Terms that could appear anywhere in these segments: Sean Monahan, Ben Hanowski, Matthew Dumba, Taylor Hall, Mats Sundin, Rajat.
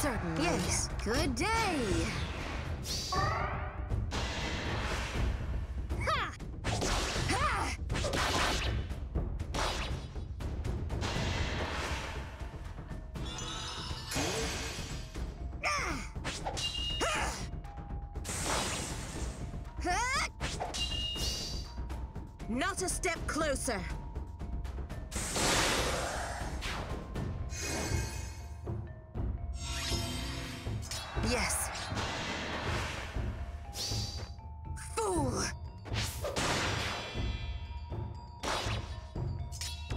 Certainly. Yes. Good day. Not a step closer. Yes. Fool!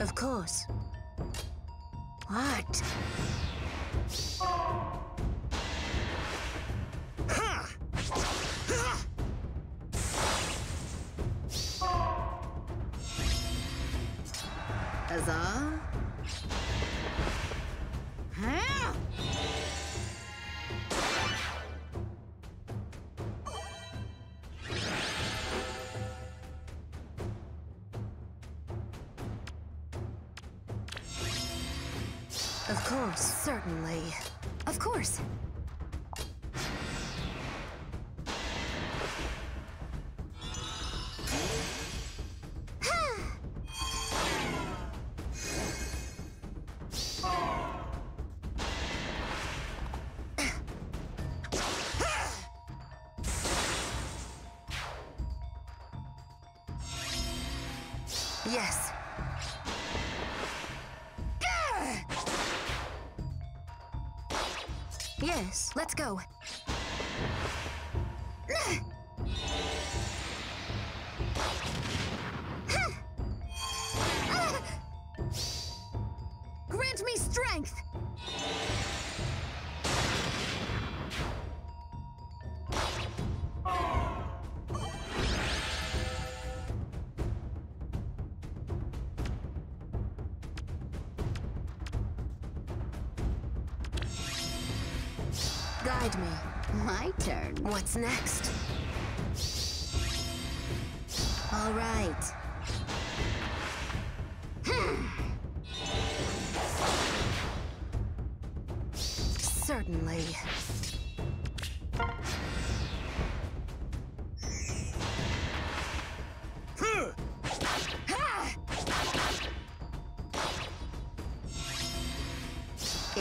Of course. What? Huzzah? Huh? Of course, certainly. Of course. Yes. Yes, let's go. Grant me strength. Guide me. My turn. What's next? All right. Certainly.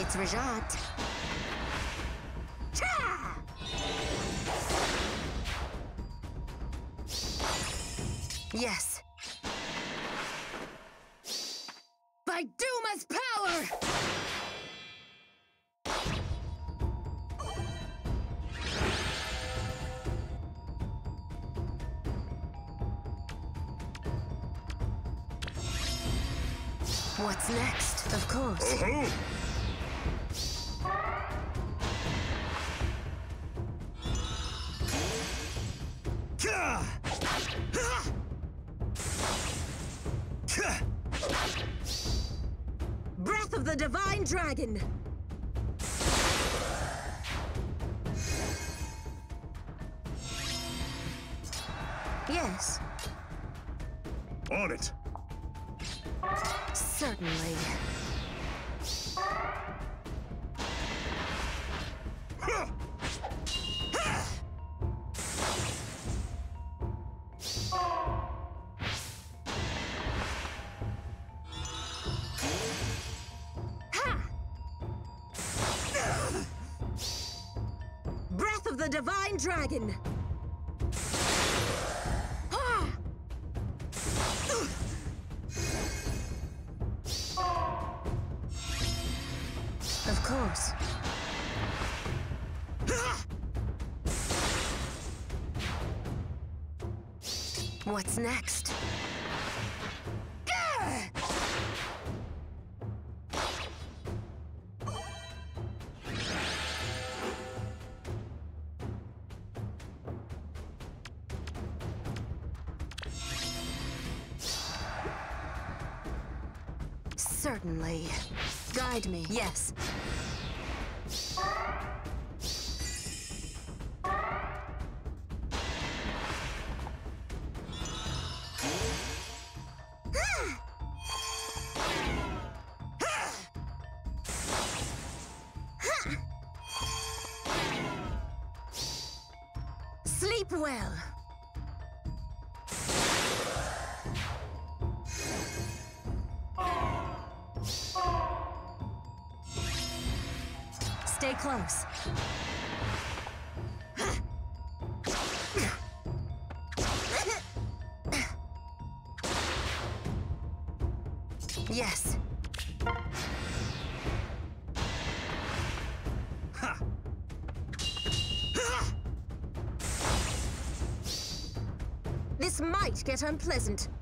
It's Rajat. Yes. By Duma's power! What's next? Of course. Breath of the Divine Dragon! Yes. On it! Certainly. The Divine Dragon! Ah! Of course. Ah! What's next? Certainly. Guide me. Yes. Sleep well. Stay close. Yes. This might get unpleasant.